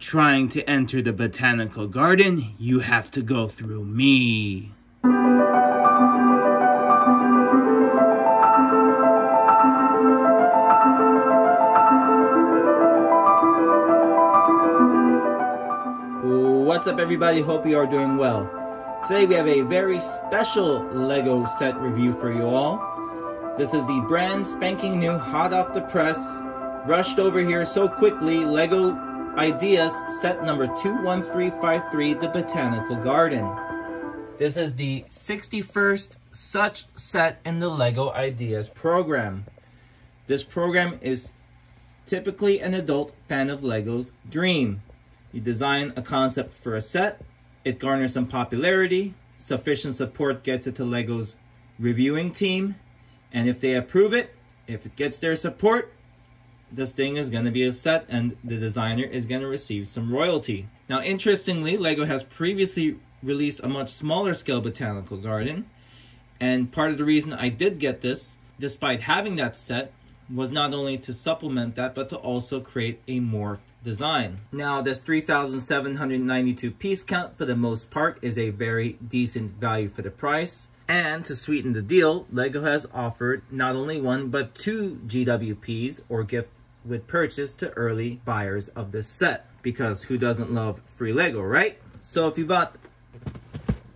Trying to enter the botanical garden, you have to go through me. What's up everybody, hope you are doing well. Today we have a very special LEGO set review for you all. This is the brand spanking new, hot off the press, rushed over here so quickly, LEGO Ideas set number 21353, the Botanical Garden. This is the 61st such set in the LEGO Ideas program. This program is typically an adult fan of LEGO's dream. You design a concept for a set, it garners some popularity, sufficient support gets it to LEGO's reviewing team, and if they approve it, if it gets their support, this thing is going to be a set and the designer is going to receive some royalty. Now interestingly, LEGO has previously released a much smaller scale botanical garden, and part of the reason I did get this, despite having that set, was not only to supplement that, but to also create a morphed design. Now, this 3,792 piece count, for the most part, is a very decent value for the price. And to sweeten the deal, LEGO has offered not only one, but two GWPs, or gift with purchase, to early buyers of this set. Because who doesn't love free LEGO, right? So if you bought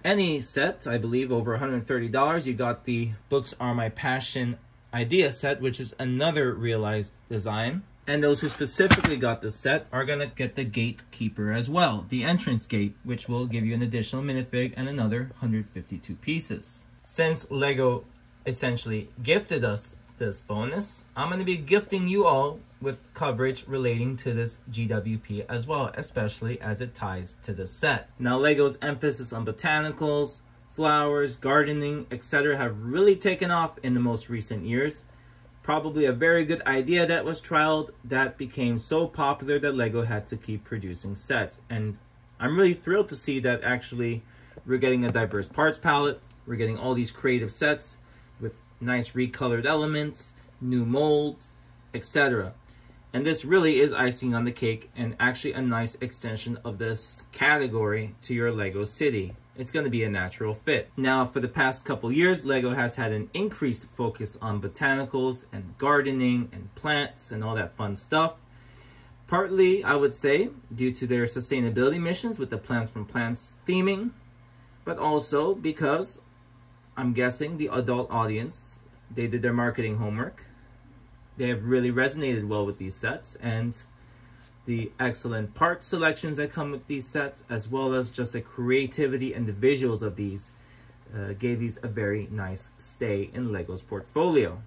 any set, I believe over $130, you got the Books Are My Passion Idea set, which is another realized design, and those who specifically got the set are gonna get the gatekeeper as well, the entrance gate, which will give you an additional minifig and another 152 pieces. Since LEGO essentially gifted us this bonus, I'm gonna be gifting you all with coverage relating to this GWP as well, especially as it ties to the set. Now, LEGO's emphasis on botanicals, flowers, gardening, etc. have really taken off in the most recent years. Probably a very good idea that was trialed that became so popular that LEGO had to keep producing sets. And I'm really thrilled to see that actually we're getting a diverse parts palette. We're getting all these creative sets with nice recolored elements, new molds, etc. And this really is icing on the cake and actually a nice extension of this category to your LEGO City. It's going to be a natural fit. Now, for the past couple years, LEGO has had an increased focus on botanicals and gardening and plants and all that fun stuff. Partly, I would say, due to their sustainability missions with the Plants from Plants theming, but also because, I'm guessing, the adult audience, they did their marketing homework. They have really resonated well with these sets and the excellent part selections that come with these sets, as well as just the creativity and the visuals of these, gave these a very nice stay in LEGO's portfolio.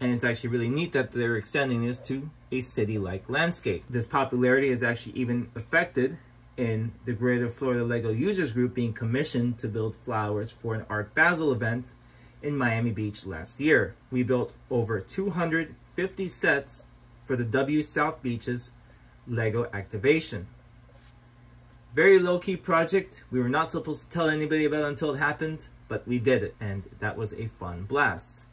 And it's actually really neat that they're extending this to a city-like landscape. This popularity is actually even affected in the Greater Florida LEGO Users Group being commissioned to build flowers for an Art Basel event in Miami Beach last year. We built over 250 sets for the W South Beaches LEGO activation. Very low-key project. We were not supposed to tell anybody about it until it happened, but we did it, and that was a fun blast.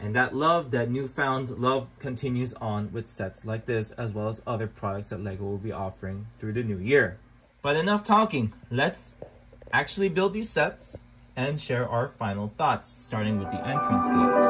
And that love, that newfound love, continues on with sets like this, as well as other products that LEGO will be offering through the new year. But enough talking. Let's actually build these sets and share our final thoughts, starting with the entrance gates.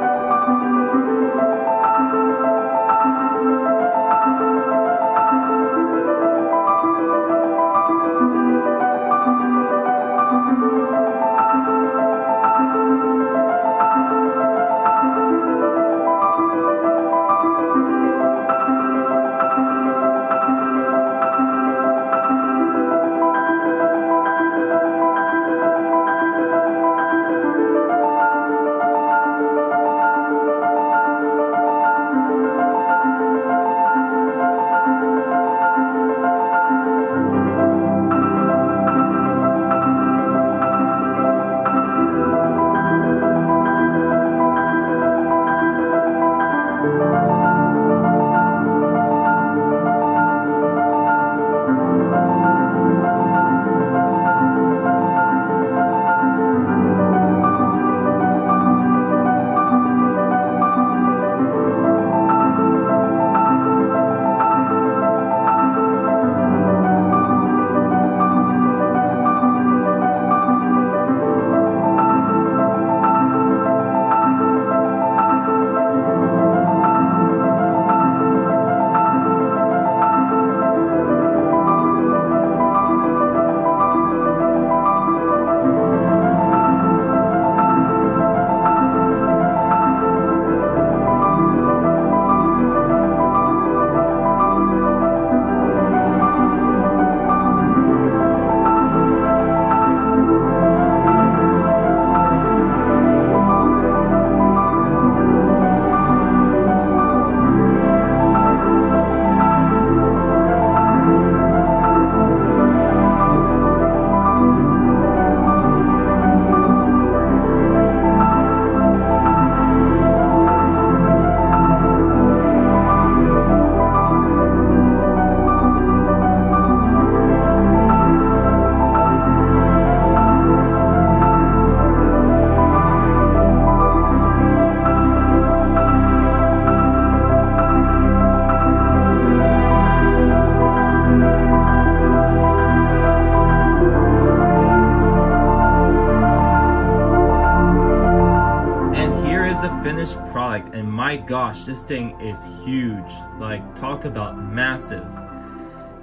product, and my gosh, this thing is huge. Like, talk about massive.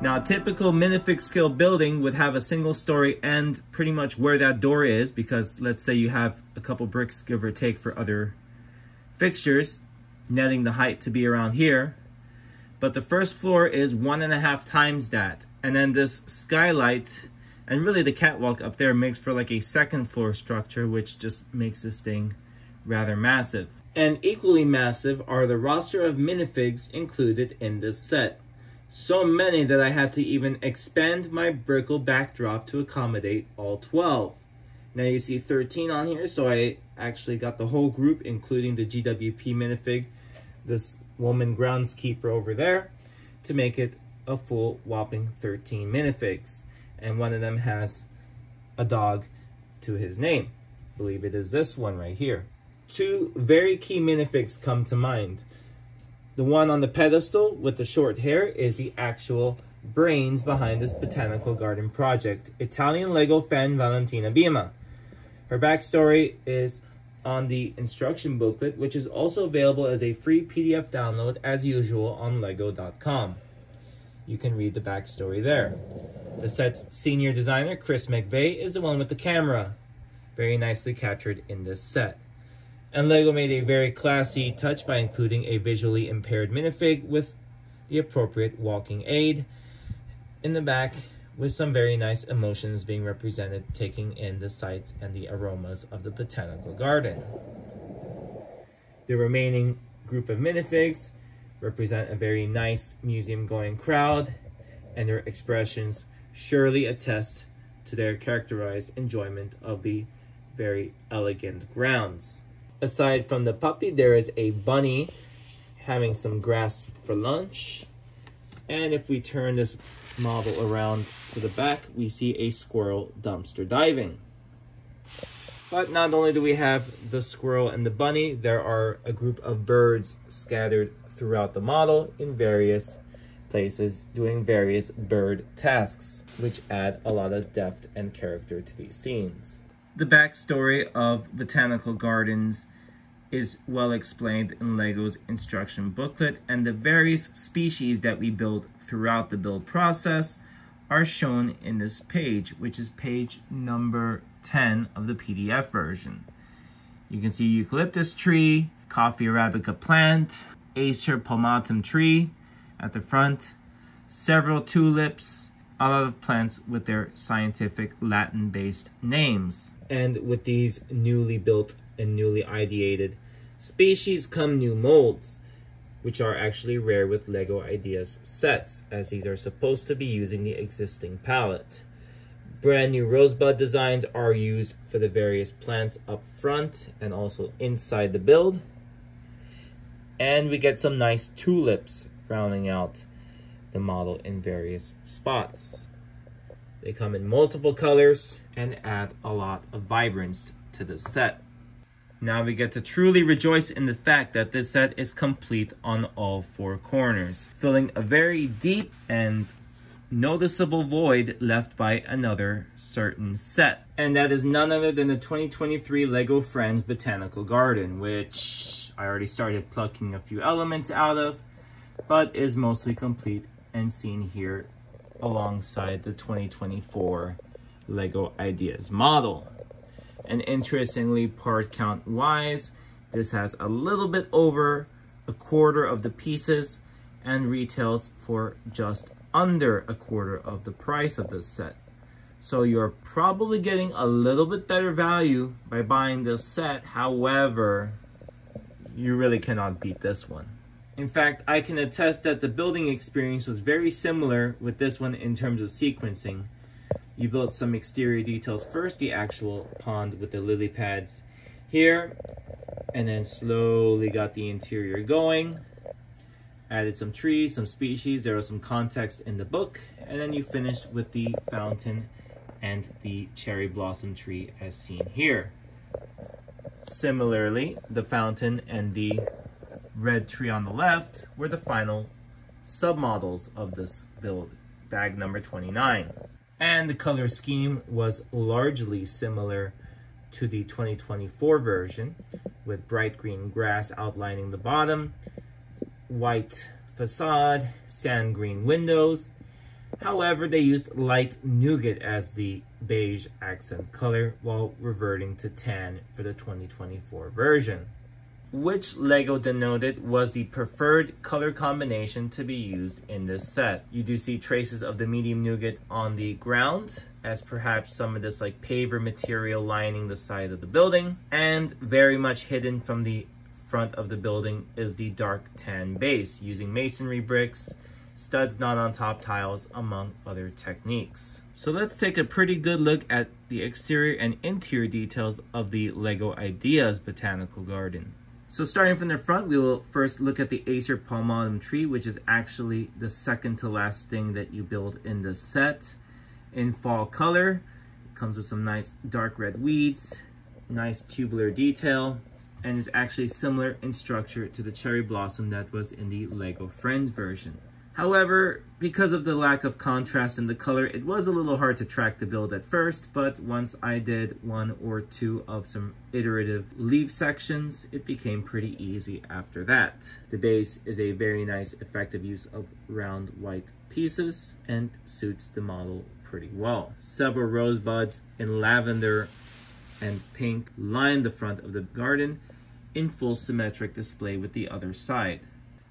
Now, a typical minifig scale building would have a single story and pretty much where that door is, because let's say you have a couple bricks, give or take, for other fixtures, netting the height to be around here. But the first floor is 1.5 times that. And then this skylight and really the catwalk up there makes for like a second floor structure, which just makes this thing rather massive. And equally massive are the roster of minifigs included in this set. So many that I had to even expand my Brickle backdrop to accommodate all 12. Now you see 13 on here, so I actually got the whole group, including the GWP minifig, this woman groundskeeper over there, to make it a full whopping 13 minifigs. And one of them has a dog to his name. I believe it is this one right here. Two very key minifigs come to mind. The one on the pedestal with the short hair is the actual brains behind this botanical garden project, Italian Lego fan Valentina Bima. Her backstory is on the instruction booklet, which is also available as a free PDF download as usual on lego.com. You can read the backstory there. The set's senior designer, Chris McVeigh, is the one with the camera, very nicely captured in this set. And LEGO made a very classy touch by including a visually impaired minifig with the appropriate walking aid in the back, with some very nice emotions being represented, taking in the sights and the aromas of the botanical garden. The remaining group of minifigs represent a very nice museum-going crowd, and their expressions surely attest to their characterized enjoyment of the very elegant grounds. Aside from the puppy, there is a bunny having some grass for lunch. And if we turn this model around to the back, we see a squirrel dumpster diving. But not only do we have the squirrel and the bunny, there are a group of birds scattered throughout the model in various places doing various bird tasks, which add a lot of depth and character to these scenes. The backstory of botanical gardens is well explained in LEGO's instruction booklet, and the various species that we build throughout the build process are shown in this page, which is page number 10 of the PDF version. You can see eucalyptus tree, Coffea arabica plant, Acer palmatum tree at the front, several tulips, a lot of plants with their scientific Latin-based names. And with these newly built and newly ideated species come new molds, which are actually rare with LEGO Ideas sets, as these are supposed to be using the existing palette. Brand new rosebud designs are used for the various plants up front and also inside the build. And we get some nice tulips rounding out the model in various spots. They come in multiple colors and add a lot of vibrance to the set. Now we get to truly rejoice in the fact that this set is complete on all four corners, filling a very deep and noticeable void left by another certain set. And that is none other than the 2023 LEGO Friends Botanical Garden, which I already started plucking a few elements out of, but is mostly complete and seen here alongside the 2024 LEGO Ideas model. And interestingly, part count wise, this has a little bit over a quarter of the pieces and retails for just under a quarter of the price of this set. So you're probably getting a little bit better value by buying this set. However, you really cannot beat this one. In fact, I can attest that the building experience was very similar with this one in terms of sequencing. You built some exterior details first, the actual pond with the lily pads here, and then slowly got the interior going, added some trees, some species, there was some context in the book, and then you finished with the fountain and the cherry blossom tree as seen here. Similarly, the fountain and the red tree on the left were the final submodels of this build, bag number 29. And the color scheme was largely similar to the 2024 version, with bright green grass outlining the bottom, white facade, sand green windows. However, they used light nougat as the beige accent color while reverting to tan for the 2024 version, which LEGO denoted was the preferred color combination to be used in this set. You do see traces of the medium nougat on the ground, as perhaps some of this like paver material lining the side of the building, and very much hidden from the front of the building is the dark tan base using masonry bricks, studs not on top tiles, among other techniques. So let's take a pretty good look at the exterior and interior details of the LEGO Ideas Botanical Garden. So starting from the front, we will first look at the Acer palmatum tree, which is actually the second to last thing that you build in the set. In fall color, it comes with some nice dark red weeds, nice tubular detail, and is actually similar in structure to the cherry blossom that was in the LEGO Friends version. However, because of the lack of contrast in the color, it was a little hard to track the build at first, but once I did one or two of some iterative leaf sections, it became pretty easy after that. The base is a very nice effective use of round white pieces and suits the model pretty well. Several rosebuds in lavender and pink line the front of the garden in full symmetric display with the other side.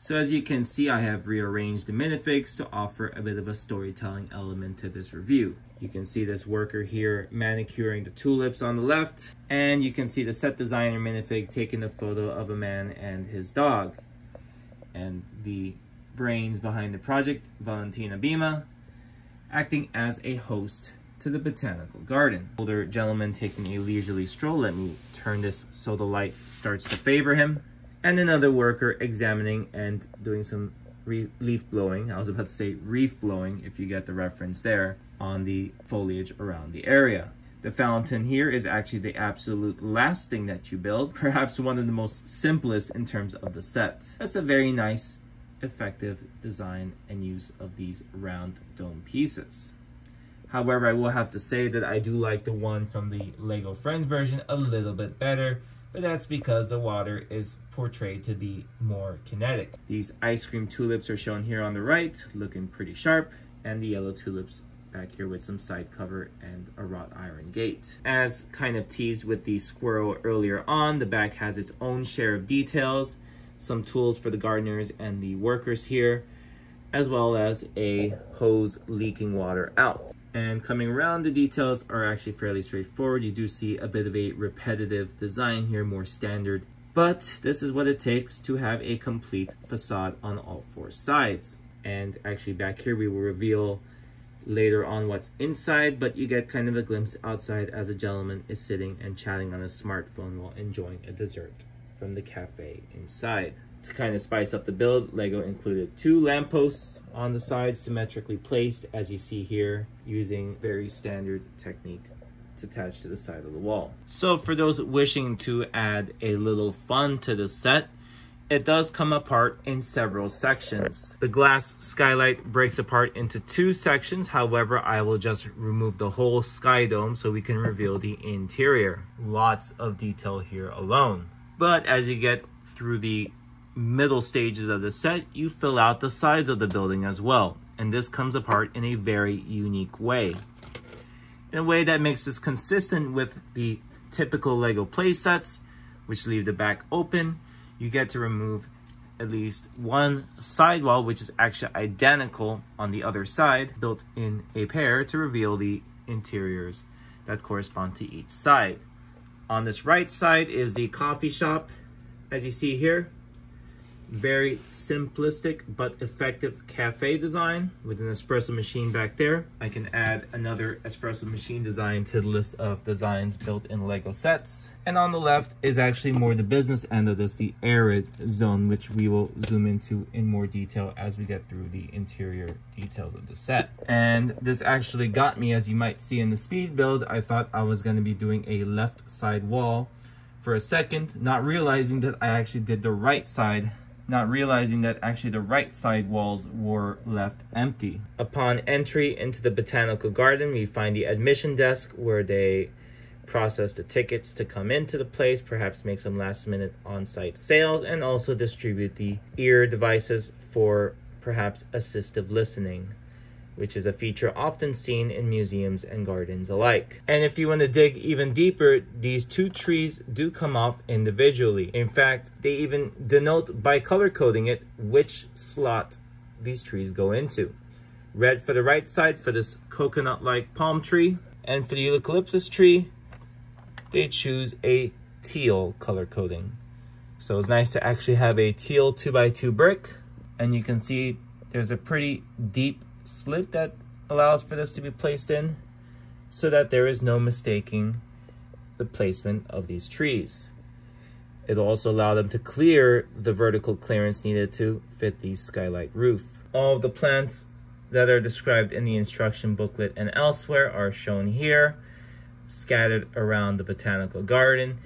So as you can see, I have rearranged the minifigs to offer a bit of a storytelling element to this review. You can see this worker here manicuring the tulips on the left, and you can see the set designer minifig taking a photo of a man and his dog. And the brains behind the project, Valentina Bima, acting as a host to the botanical garden. Older gentleman taking a leisurely stroll. Let me turn this so the light starts to favor him. And another worker examining and doing some leaf blowing. I was about to say reef blowing, if you get the reference there, on the foliage around the area. The fountain here is actually the absolute last thing that you build, perhaps one of the most simplest in terms of the set. That's a very nice, effective design and use of these round dome pieces. However, I will have to say that I do like the one from the LEGO Friends version a little bit better, but that's because the water is portrayed to be more kinetic. These ice cream tulips are shown here on the right, looking pretty sharp, and the yellow tulips back here with some side cover and a wrought iron gate. As kind of teased with the squirrel earlier on, the back has its own share of details, some tools for the gardeners and the workers here, as well as a hose leaking water out. And coming around, the details are actually fairly straightforward. You do see a bit of a repetitive design here, more standard. But this is what it takes to have a complete facade on all four sides. And actually back here, we will reveal later on what's inside, but you get kind of a glimpse outside as a gentleman is sitting and chatting on his smartphone while enjoying a dessert from the cafe inside. To kind of spice up the build, LEGO included two lampposts on the side, symmetrically placed, as you see here, using very standard technique to attach to the side of the wall. So for those wishing to add a little fun to the set, it does come apart in several sections. The glass skylight breaks apart into two sections. However, I will just remove the whole sky dome so we can reveal the interior. Lots of detail here alone. But as you get through the middle stages of the set, you fill out the sides of the building as well, and this comes apart in a very unique way, in a way that makes this consistent with the typical LEGO play sets, which leave the back open. You get to remove at least one sidewall, which is actually identical on the other side, built in a pair to reveal the interiors that correspond to each side. On this right side is the coffee shop, as you see here. Very simplistic but effective cafe design with an espresso machine back there. I can add another espresso machine design to the list of designs built in LEGO sets. And on the left is actually more the business end of this, the arid zone, which we will zoom into in more detail as we get through the interior details of the set. And this actually got me, as you might see in the speed build, I thought I was going to be doing a left side wall for a second, not realizing that I actually did the right side. Not realizing that actually the right side walls were left empty. Upon entry into the botanical garden, we find the admission desk where they process the tickets to come into the place, perhaps make some last minute on-site sales, and also distribute the ear devices for perhaps assistive listening, which is a feature often seen in museums and gardens alike. And if you want to dig even deeper, these two trees do come off individually. In fact, they even denote by color coding it which slot these trees go into. Red for the right side for this coconut-like palm tree, and for the eucalyptus tree, they choose a teal color coding. So it's nice to actually have a teal 2x2 brick, and you can see there's a pretty deep slit that allows for this to be placed in so that there is no mistaking the placement of these trees. It'll also allow them to clear the vertical clearance needed to fit the skylight roof. All of the plants that are described in the instruction booklet and elsewhere are shown here, scattered around the botanical garden.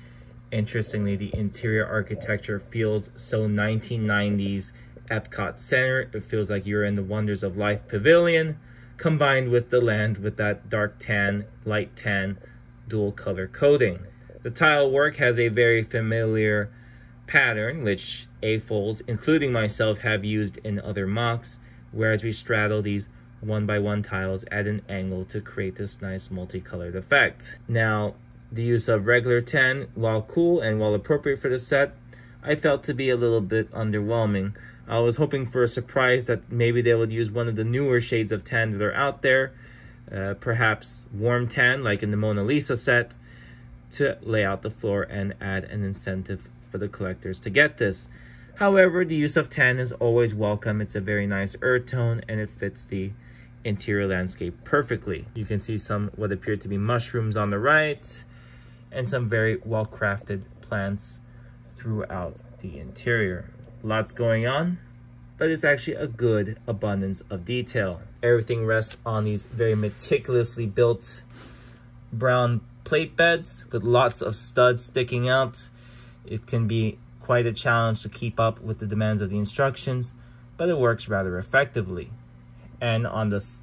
Interestingly, the interior architecture feels so 1990s Epcot Center. It feels like you're in the Wonders of Life Pavilion, combined with the land with that dark tan, light tan, dual color coding. The tile work has a very familiar pattern, which AFOLs, including myself, have used in other mocks, whereas we straddle these 1x1 tiles at an angle to create this nice multicolored effect. Now, the use of regular tan, while cool and while appropriate for the set, I felt to be a little bit underwhelming. I was hoping for a surprise that maybe they would use one of the newer shades of tan that are out there, perhaps warm tan like in the Mona Lisa set, to lay out the floor and add an incentive for the collectors to get this. However, the use of tan is always welcome. It's a very nice earth tone and it fits the interior landscape perfectly. You can see some what appear to be mushrooms on the right and some very well-crafted plants throughout the interior. Lots going on, but it's actually a good abundance of detail. Everything rests on these very meticulously built brown plate beds with lots of studs sticking out. It can be quite a challenge to keep up with the demands of the instructions, but it works rather effectively. And on this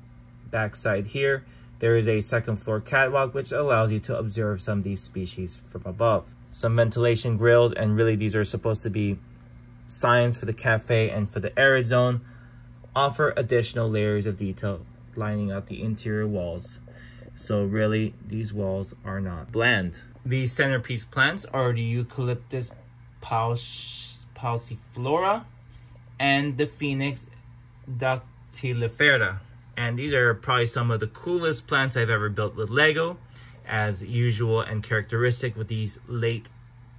back side here, there is a second floor catwalk which allows you to observe some of these species from above. Some ventilation grills, and really these are supposed to be signs for the cafe and for the arid zone, offer additional layers of detail lining out the interior walls. So really, these walls are not bland. The centerpiece plants are the eucalyptus pauciflora and the phoenix dactylifera. And these are probably some of the coolest plants I've ever built with LEGO, as usual and characteristic with these late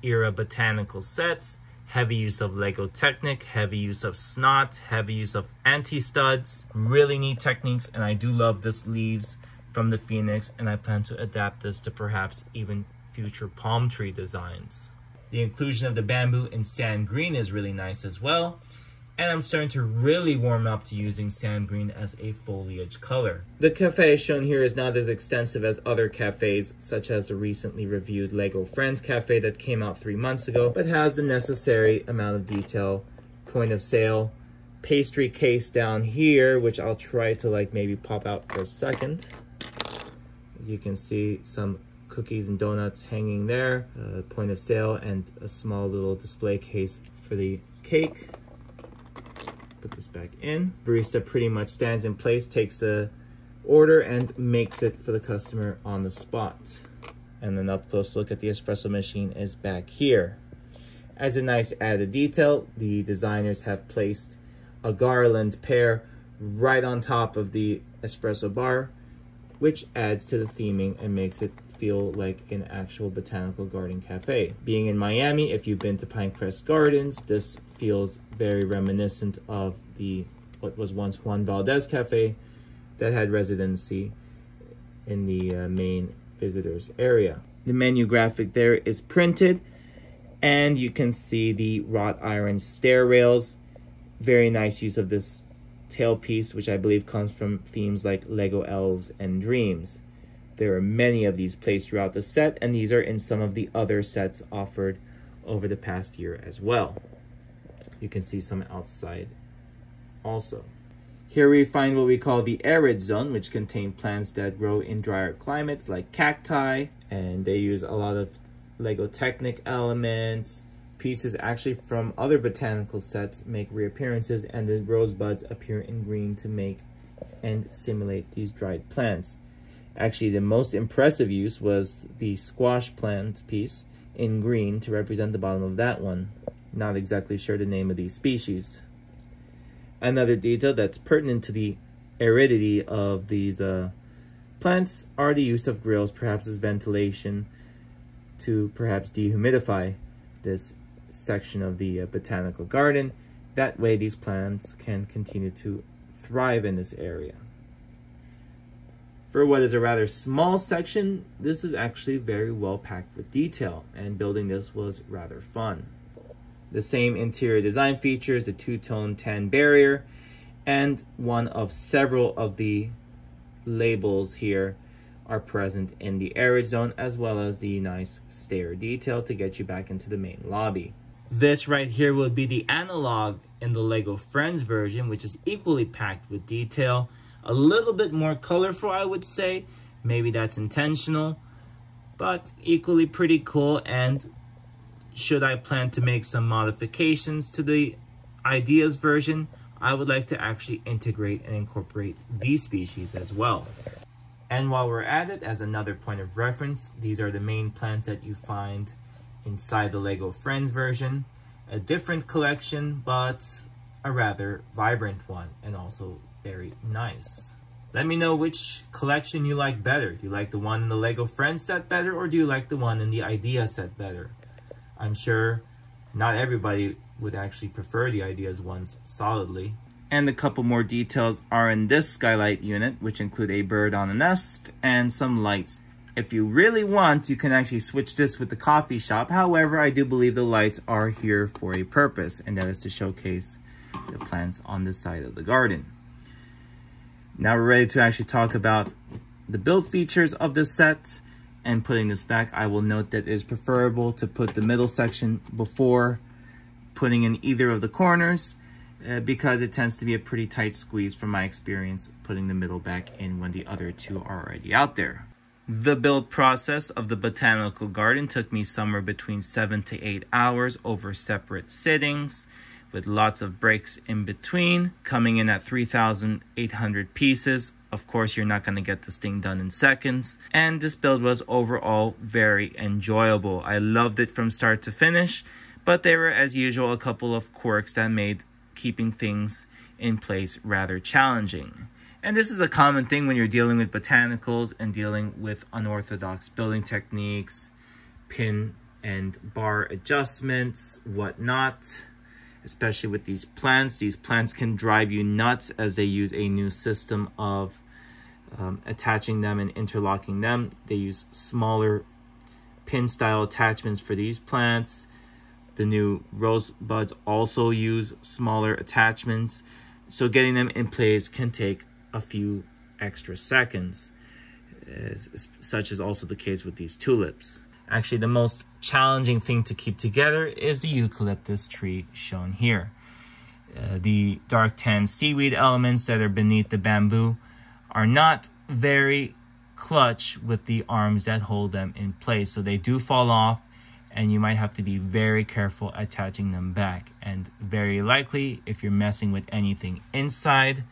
era botanical sets. Heavy use of LEGO Technic, heavy use of SNOT, heavy use of anti-studs. Really neat techniques, and I do love this leaves from the Phoenix, and I plan to adapt this to perhaps even future palm tree designs. The inclusion of the bamboo in sand green is really nice as well, and I'm starting to really warm up to using sand green as a foliage color. The cafe shown here is not as extensive as other cafes, such as the recently reviewed LEGO Friends cafe that came out 3 months ago, but has the necessary amount of detail. Point of sale pastry case down here, which I'll try to like maybe pop out for a second. As you can see, some cookies and donuts hanging there, point of sale, and a small little display case for the cake. Put this back in. Barista pretty much stands in place, takes the order, and makes it for the customer on the spot. And an up-close look at the espresso machine is back here. As a nice added detail, the designers have placed a garland pear right on top of the espresso bar, which adds to the theming and makes it feel like an actual botanical garden cafe. Being in Miami, if you've been to Pinecrest Gardens, this feels very reminiscent of the what was once Juan Valdez Cafe that had residency in the main visitors area. The menu graphic there is printed, and you can see the wrought iron stair rails. Very nice use of this tailpiece, which I believe comes from themes like LEGO Elves and Dreams. There are many of these placed throughout the set, and these are in some of the other sets offered over the past year as well. You can see some outside also. Here we find what we call the arid zone, which contain plants that grow in drier climates like cacti, and they use a lot of LEGO Technic elements. Pieces actually from other botanical sets make reappearances, and the rosebuds appear in green to make and simulate these dried plants. Actually, the most impressive use was the squash plant piece in green to represent the bottom of that one. Not exactly sure the name of these species. Another detail that's pertinent to the aridity of these plants are the use of grills, perhaps as ventilation, to perhaps dehumidify this section of the botanical garden. That way these plants can continue to thrive in this area. For what is a rather small section, this is actually very well packed with detail, and building this was rather fun. The same interior design features a two-tone tan barrier and one of several of the labels here are present in the arid zone, as well as the nice stair detail to get you back into the main lobby. This right here would be the analog in the LEGO Friends version, which is equally packed with detail. A little bit more colorful, I would say. Maybe that's intentional, but equally pretty cool. And should I plan to make some modifications to the Ideas version, I would like to actually integrate and incorporate these species as well. And while we're at it, as another point of reference, these are the main plants that you find inside the LEGO Friends version. A different collection, but a rather vibrant one, and also very nice. Let me know which collection you like better. Do you like the one in the LEGO Friends set better, or do you like the one in the Ideas set better? I'm sure not everybody would actually prefer the Ideas ones solidly. And a couple more details are in this skylight unit, which include a bird on a nest and some lights. If you really want, you can actually switch this with the coffee shop. However, I do believe the lights are here for a purpose, and that is to showcase the plants on this side of the garden. Now we're ready to actually talk about the build features of this set. And putting this back, I will note that it is preferable to put the middle section before putting in either of the corners, because it tends to be a pretty tight squeeze from my experience putting the middle back in when the other two are already out there. The build process of the botanical garden took me somewhere between 7 to 8 hours over separate sittings, with lots of breaks in between, coming in at 3,800 pieces. Of course, you're not going to get this thing done in seconds. And this build was overall very enjoyable. I loved it from start to finish, but there were, as usual, a couple of quirks that made keeping things in place rather challenging. And this is a common thing when you're dealing with botanicals and dealing with unorthodox building techniques, pin and bar adjustments, whatnot, especially with these plants. These plants can drive you nuts as they use a new system of attaching them and interlocking them. They use smaller pin style attachments for these plants. The new rose buds also use smaller attachments, so getting them in place can take a few extra seconds, such is also the case with these tulips. Actually, the most challenging thing to keep together is the eucalyptus tree shown here. The dark tan seaweed elements that are beneath the bamboo are not very clutch with the arms that hold them in place, so they do fall off, and you might have to be very careful attaching them back. And very likely, if you're messing with anything inside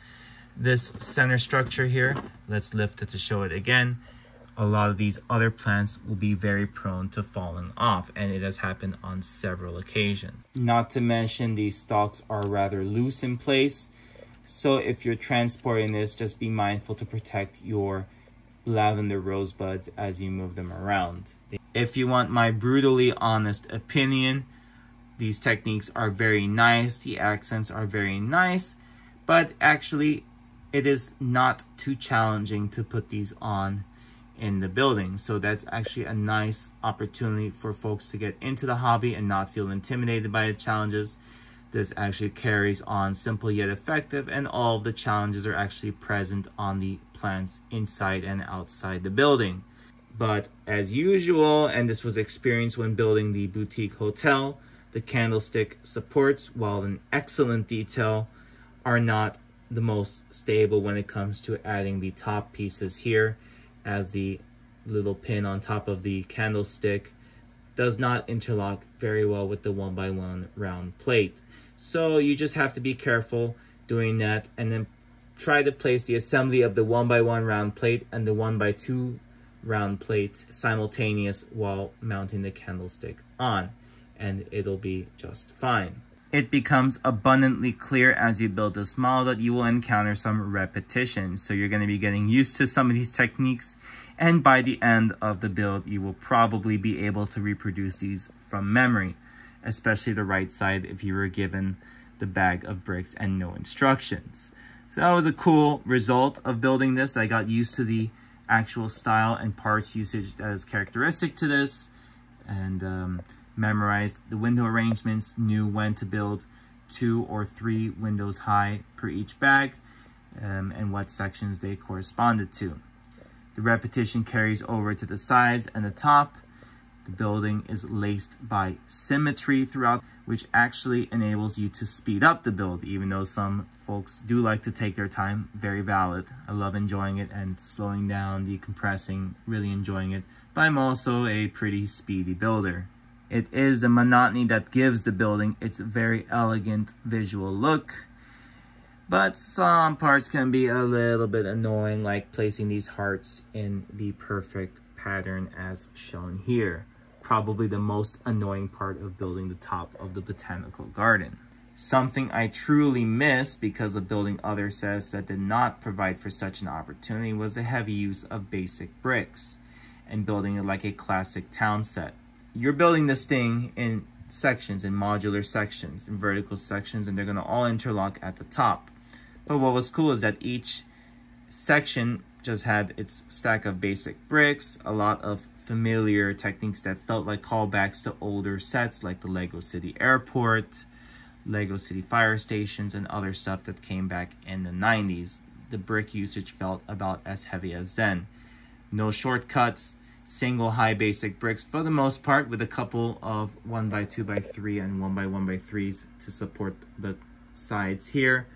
this center structure here, let's lift it to show it again, a lot of these other plants will be very prone to falling off, and it has happened on several occasions. Not to mention, these stalks are rather loose in place, so if you're transporting this, just be mindful to protect your lavender rosebuds as you move them around. If you want my brutally honest opinion, these techniques are very nice, the accents are very nice, but actually it is not too challenging to put these on in the building. So that's actually a nice opportunity for folks to get into the hobby and not feel intimidated by the challenges. This actually carries on simple yet effective, and all of the challenges are actually present on the plants inside and outside the building. But as usual, and this was experienced when building the boutique hotel, the candlestick supports, while in excellent detail, are not the most stable when it comes to adding the top pieces here, as the little pin on top of the candlestick does not interlock very well with the 1x1 round plate. So you just have to be careful doing that, and then try to place the assembly of the 1x1 round plate and the 1x2 round plate simultaneous while mounting the candlestick on, and it'll be just fine. It becomes abundantly clear as you build this model that you will encounter some repetition. So you're going to be getting used to some of these techniques, and by the end of the build, you will probably be able to reproduce these from memory, especially the right side if you were given the bag of bricks and no instructions. So that was a cool result of building this. I got used to the actual style and parts usage that is characteristic to this, and memorized the window arrangements, knew when to build 2 or 3 windows high per each bag, and what sections they corresponded to. The repetition carries over to the sides and the top. The building is laced by symmetry throughout, which actually enables you to speed up the build, even though some folks do like to take their time. Very valid. I love enjoying it and slowing down, decompressing, really enjoying it, but I'm also a pretty speedy builder. It is the monotony that gives the building its very elegant visual look, but some parts can be a little bit annoying, like placing these hearts in the perfect pattern as shown here. Probably the most annoying part of building the top of the botanical garden. Something I truly missed because of building other sets that did not provide for such an opportunity was the heavy use of basic bricks and building it like a classic town set. You're building this thing in sections, in modular sections, in vertical sections, and they're going to all interlock at the top. But what was cool is that each section just had its stack of basic bricks, a lot of familiar techniques that felt like callbacks to older sets like the LEGO City Airport, LEGO City Fire Stations, and other stuff that came back in the 90s. The brick usage felt about as heavy as then. No shortcuts. Single high basic bricks for the most part, with a couple of 1x2x3 and 1x1x3s to support the sides here.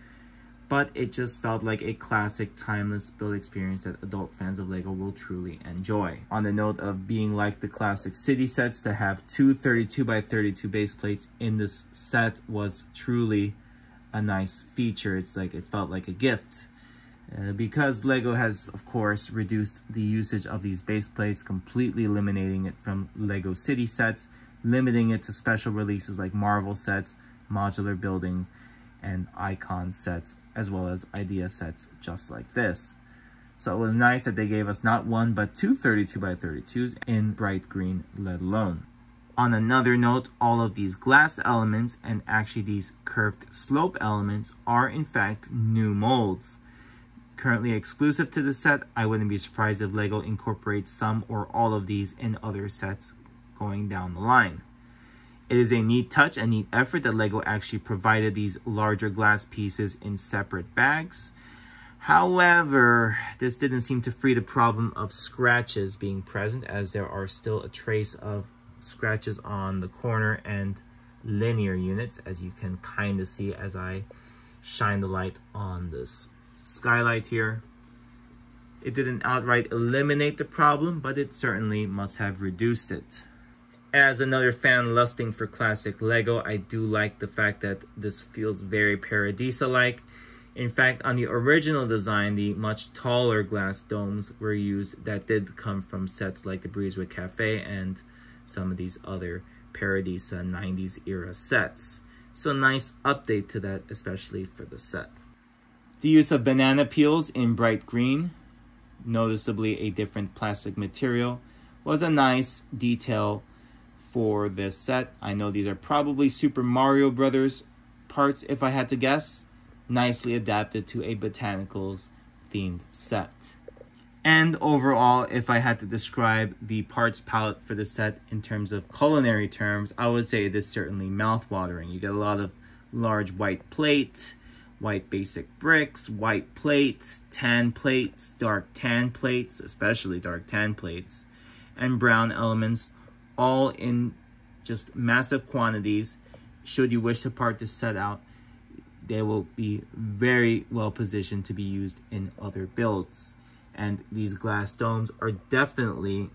But it just felt like a classic timeless build experience that adult fans of LEGO will truly enjoy. On the note of being like the classic city sets, to have 2 32x32 base plates in this set was truly a nice feature. It's like, it felt like a gift. Because LEGO has, of course, reduced the usage of these base plates, completely eliminating it from LEGO City sets, limiting it to special releases like Marvel sets, modular buildings, and icon sets, as well as idea sets just like this. So it was nice that they gave us not 1 but 2 32x32s in bright green, let alone. On another note, all of these glass elements, and actually these curved slope elements, are in fact new molds. Currently exclusive to the set. I wouldn't be surprised if LEGO incorporates some or all of these in other sets going down the line. It is a neat touch and neat effort that LEGO actually provided these larger glass pieces in separate bags. However, this didn't seem to free the problem of scratches being present, as there are still a trace of scratches on the corner and linear units, as you can kind of see as I shine the light on this skylight here. It didn't outright eliminate the problem, but it certainly must have reduced it. As another fan lusting for classic LEGO, I do like the fact that this feels very Paradisa-like. In fact, on the original design, the much taller glass domes were used that did come from sets like the Breezewood Cafe and some of these other Paradisa 90s era sets. So nice update to that, especially for the set. The use of banana peels in bright green, noticeably a different plastic material, was a nice detail for this set. I know these are probably Super Mario Brothers parts, if I had to guess, nicely adapted to a botanicals themed set. And overall, if I had to describe the parts palette for the set in terms of culinary terms, I would say it is certainly mouthwatering. You get a lot of large white plate, white basic bricks, white plates, tan plates, dark tan plates, especially dark tan plates, and brown elements, all in just massive quantities. Should you wish to part this set out, they will be very well positioned to be used in other builds. And these glass domes are definitely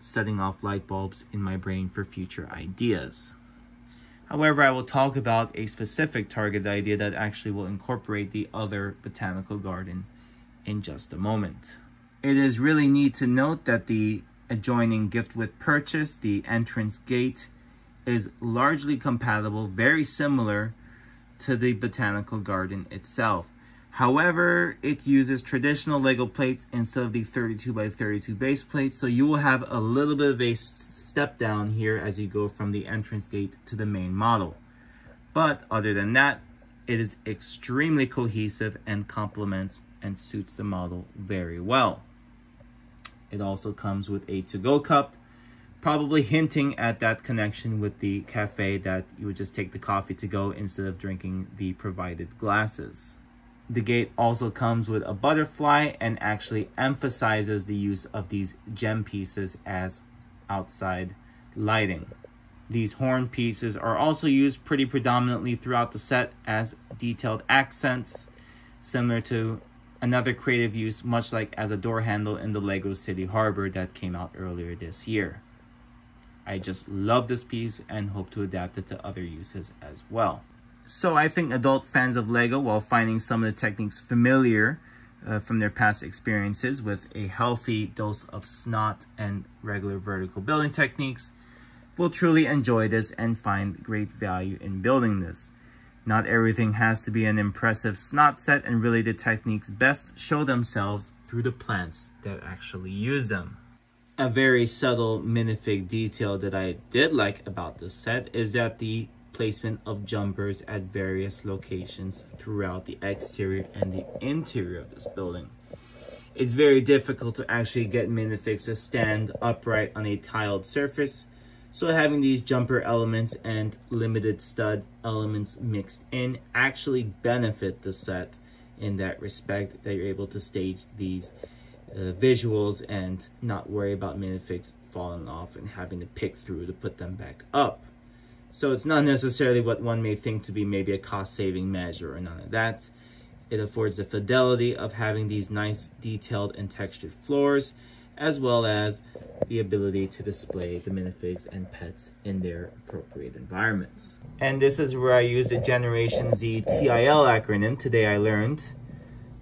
setting off light bulbs in my brain for future ideas. However, I will talk about a specific targeted idea that actually will incorporate the other botanical garden in just a moment. It is really neat to note that the adjoining gift with purchase, the entrance gate, is largely compatible, very similar to the botanical garden itself. However, it uses traditional LEGO plates instead of the 32x32 base plates, so you will have a little bit of a step down here as you go from the entrance gate to the main model. But other than that, it is extremely cohesive and complements and suits the model very well. It also comes with a to-go cup, probably hinting at that connection with the cafe that you would just take the coffee to go instead of drinking the provided glasses. The gate also comes with a butterfly and actually emphasizes the use of these gem pieces as outside lighting. These horn pieces are also used pretty predominantly throughout the set as detailed accents, similar to another creative use, much like as a door handle in the LEGO City Harbor that came out earlier this year. I just love this piece and hope to adapt it to other uses as well. So I think adult fans of LEGO, while finding some of the techniques familiar from their past experiences with a healthy dose of snot and regular vertical building techniques, will truly enjoy this and find great value in building this. Not everything has to be an impressive snot set, and really the techniques best show themselves through the plants that actually use them. A very subtle minifig detail that I did like about this set is that the placement of jumpers at various locations throughout the exterior and the interior of this building. It's very difficult to actually get minifigs to stand upright on a tiled surface, so having these jumper elements and limited stud elements mixed in actually benefit the set in that respect, that you're able to stage these visuals and not worry about minifigs falling off and having to pick through to put them back up. So it's not necessarily what one may think to be maybe a cost-saving measure or none of that. It affords the fidelity of having these nice detailed and textured floors, as well as the ability to display the minifigs and pets in their appropriate environments. And this is where I use the Generation Z TIL acronym, today I learned,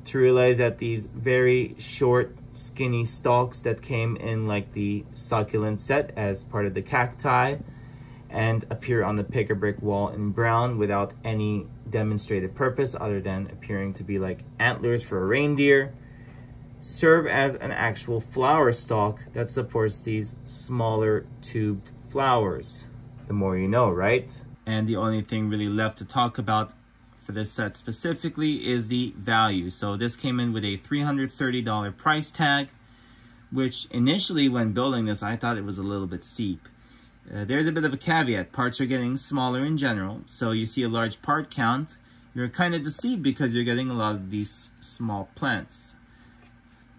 to realize that these very short, skinny stalks that came in like the succulent set as part of the cacti, and appear on the pick-a-brick wall in brown without any demonstrated purpose other than appearing to be like antlers for a reindeer, serve as an actual flower stalk that supports these smaller tubed flowers. The more you know, right? And the only thing really left to talk about for this set specifically is the value. So this came in with a $330 price tag, which initially when building this, I thought it was a little bit steep. There's a bit of a caveat. Parts are getting smaller in general, so you see a large part count, you're kind of deceived because you're getting a lot of these small plants.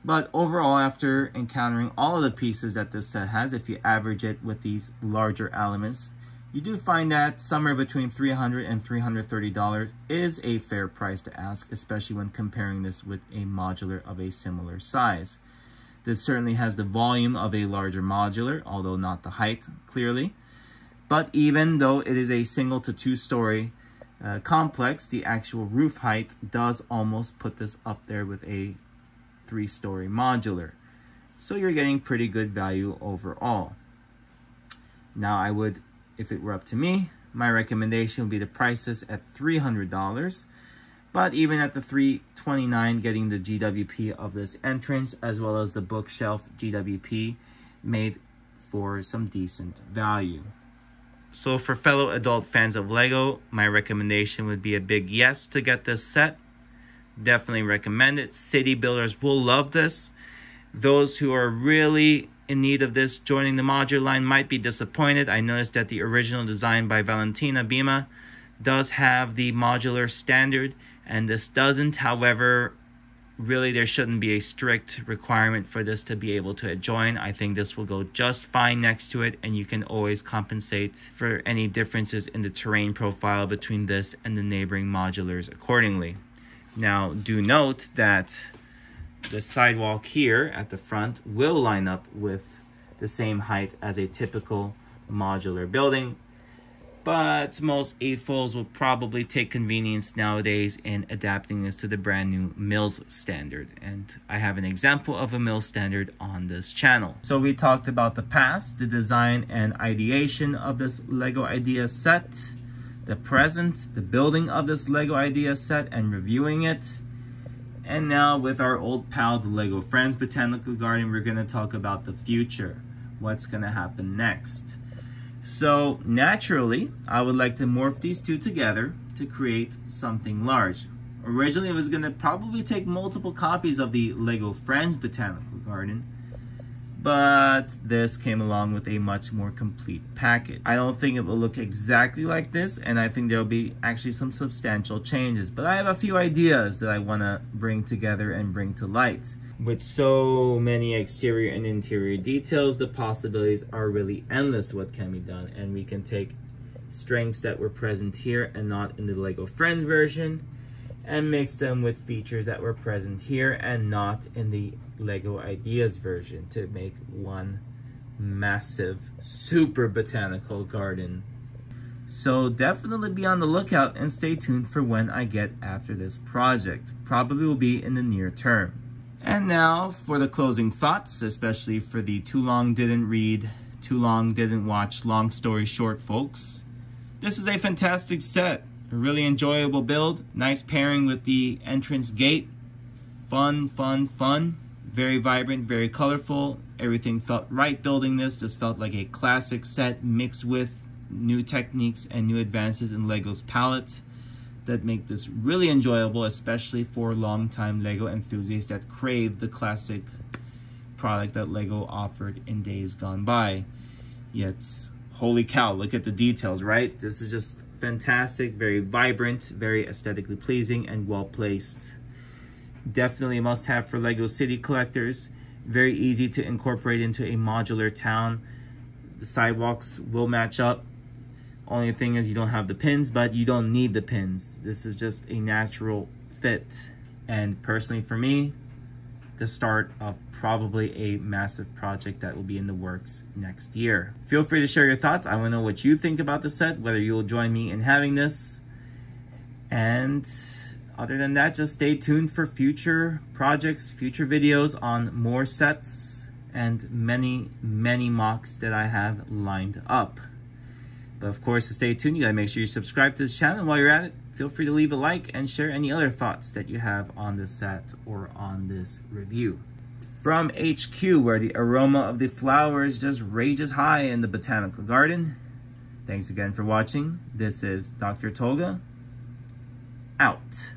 But overall, after encountering all of the pieces that this set has, if you average it with these larger elements, you do find that somewhere between $300 and $330 is a fair price to ask, especially when comparing this with a modular of a similar size. This certainly has the volume of a larger modular, although not the height, clearly. But even though it is a single to two-story complex, the actual roof height does almost put this up there with a three-story modular. So you're getting pretty good value overall. Now I would, if it were up to me, my recommendation would be to price this at $300. But even at the $329, getting the GWP of this entrance, as well as the bookshelf GWP, made for some decent value. So for fellow adult fans of LEGO, my recommendation would be a big yes to get this set. Definitely recommend it. City builders will love this. Those who are really in need of this joining the modular line might be disappointed. I noticed that the original design by Valentina Bima does have the modular standard, and this doesn't. However, really there shouldn't be a strict requirement for this to be able to adjoin. I think this will go just fine next to it, and you can always compensate for any differences in the terrain profile between this and the neighboring modulars accordingly. Now, do note that the sidewalk here at the front will line up with the same height as a typical modular building, but most AFOLs will probably take convenience nowadays in adapting this to the brand new MILS standard. And I have an example of a MILS standard on this channel. So we talked about the past, the design and ideation of this LEGO Ideas set, the present, the building of this LEGO Ideas set and reviewing it. And now with our old pal, the LEGO Friends Botanical Garden, we're gonna talk about the future. What's gonna happen next? So naturally, I would like to morph these two together to create something large. Originally, it was gonna probably take multiple copies of the LEGO Friends Botanical Garden, but this came along with a much more complete package. I don't think it will look exactly like this, and I think there'll be actually some substantial changes, but I have a few ideas that I wanna bring together and bring to light. With so many exterior and interior details, the possibilities are really endless what can be done, and we can take strengths that were present here and not in the LEGO Friends version and mix them with features that were present here and not in the LEGO Ideas version to make one massive super botanical garden. So definitely be on the lookout and stay tuned for when I get after this project. Probably will be in the near term. And now for the closing thoughts, especially for the too long didn't read, too long didn't watch, long story short folks. This is a fantastic set, a really enjoyable build, nice pairing with the entrance gate, fun, fun, fun, very vibrant, very colorful, everything felt right building this. This felt like a classic set mixed with new techniques and new advances in LEGO's palette that make this really enjoyable, especially for long-time LEGO enthusiasts that crave the classic product that LEGO offered in days gone by. Yet, holy cow, look at the details, right? This is just fantastic, very vibrant, very aesthetically pleasing, and well-placed. Definitely a must-have for LEGO City collectors. Very easy to incorporate into a modular town. The sidewalks will match up. Only thing is you don't have the pins, but you don't need the pins. This is just a natural fit. And personally for me, the start of probably a massive project that will be in the works next year. Feel free to share your thoughts. I want to know what you think about the set, whether you'll join me in having this. And other than that, just stay tuned for future projects, future videos on more sets, and many, many mocks that I have lined up. But of course, to stay tuned, you gotta make sure you subscribe to this channel. While you're at it, feel free to leave a like and share any other thoughts that you have on this set or on this review. From HQ, where the aroma of the flowers just rages high in the botanical garden. Thanks again for watching. This is Dr. Tolga, out.